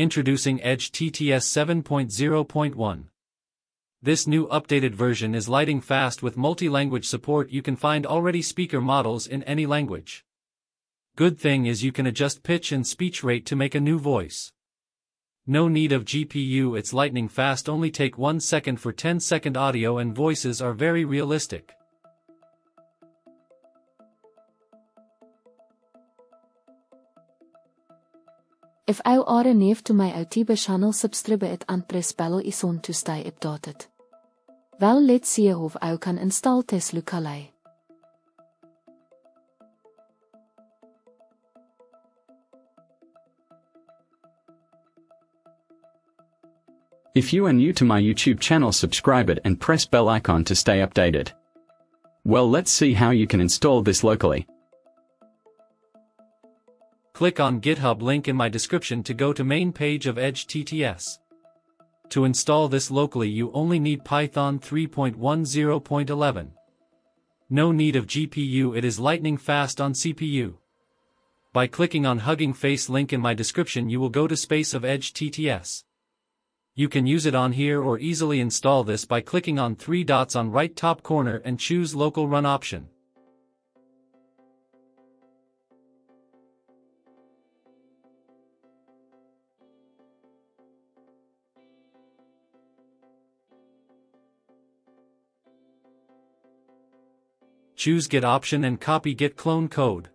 Introducing Edge TTS 7.0.1. This new updated version is lightning fast with multi-language support. You can find already speaker models in any language. Good thing is you can adjust pitch and speech rate to make a new voice. No need of GPU, it's lightning fast, only take 1 second for 10-second audio, and voices are very realistic. If jy neef to my ou TV-channel subscribe het and press bell icon to stay updated. Well, let's see how jy can install this locally. If you are new to my YouTube channel, subscribe it and press bell icon to stay updated. Well, let's see how you can install this locally. Click on GitHub link in my description to go to main page of Edge TTS. To install this locally you only need Python 3.10.11. No need of GPU, it is lightning fast on CPU. By clicking on Hugging Face link in my description you will go to space of Edge TTS. You can use it on here or easily install this by clicking on 3 dots on right top corner and choose local run option. Choose Git option and copy Git clone code.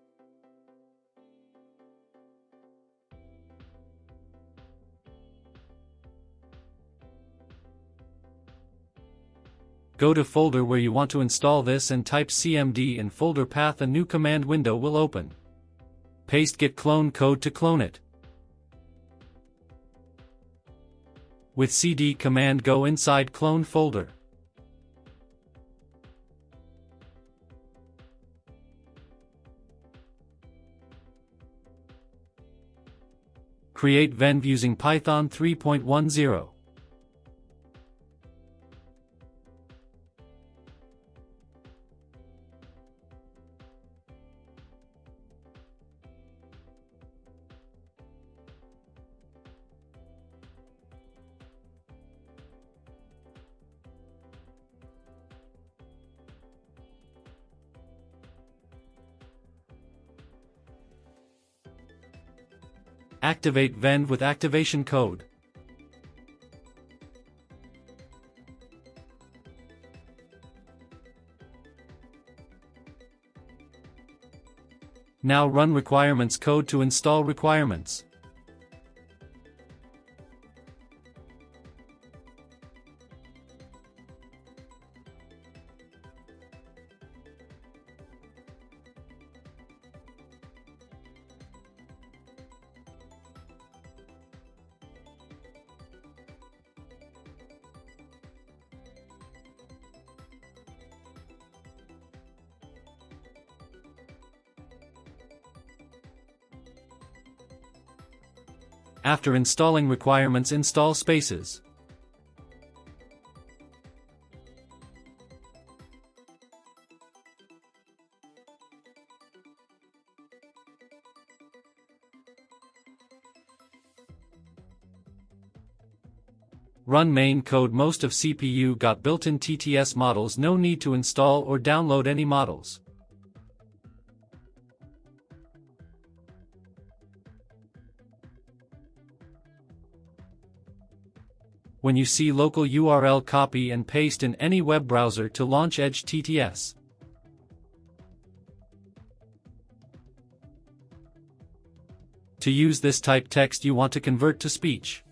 Go to folder where you want to install this and type CMD in folder path. A new command window will open. Paste Git clone code to clone it. With CD command go inside clone folder. Create venv using Python 3.10. Activate venv with activation code. Now run requirements code to install requirements. After installing requirements, install spaces. Run main code. Most of CPU got built-in TTS models, no need to install or download any models. When you see local URL, copy and paste in any web browser to launch Edge TTS. To use this, type text you want to convert to speech.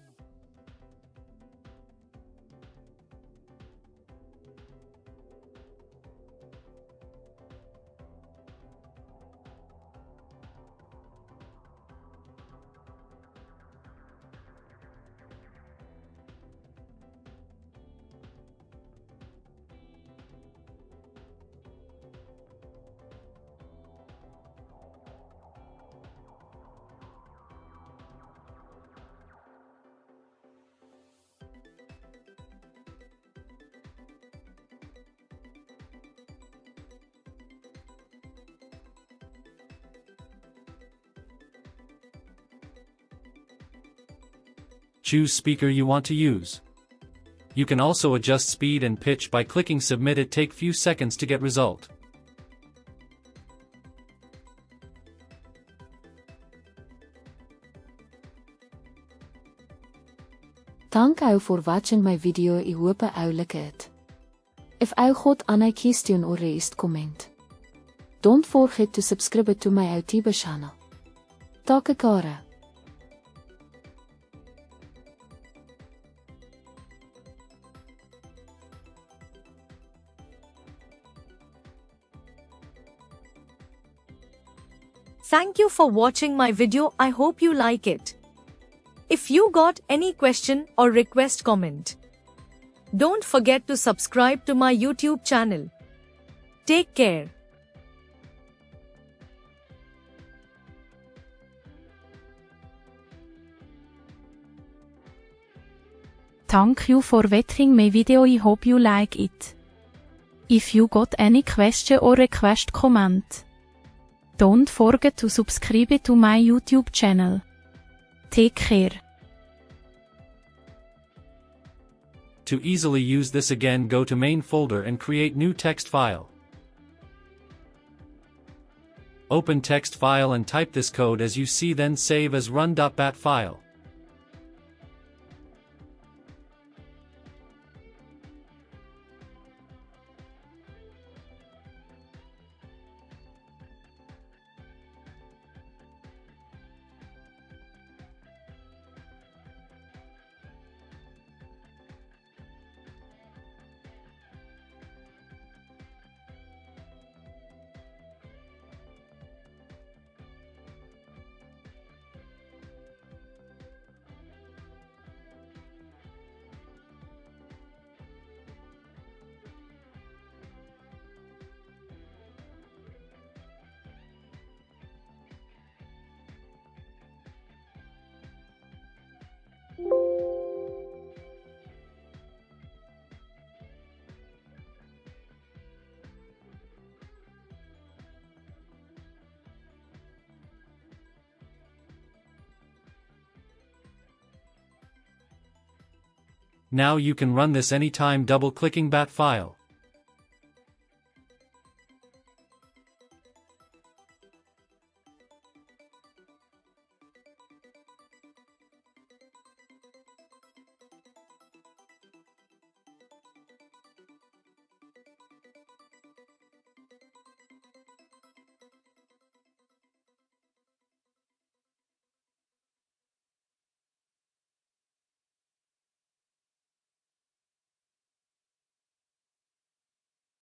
choose speaker you want to use. You can also adjust speed and pitch by clicking submit. It takes few seconds to get result. Thank you for watching my video. I hope you like it. If you got any question or raised comment, don't forget to subscribe to my YouTube channel. Take care. Thank you for watching my video. I hope you like it. If you got any question or request comment, don't forget to subscribe to my YouTube channel. Take care. Thank you for watching my video. I hope you like it. If you got any question or request comment, don't forget to subscribe to my YouTube channel. Take care. To easily use this again, go to main folder and create new text file. Open text file and type this code as you see, then save as run.bat file. Now you can run this anytime double-clicking bat file.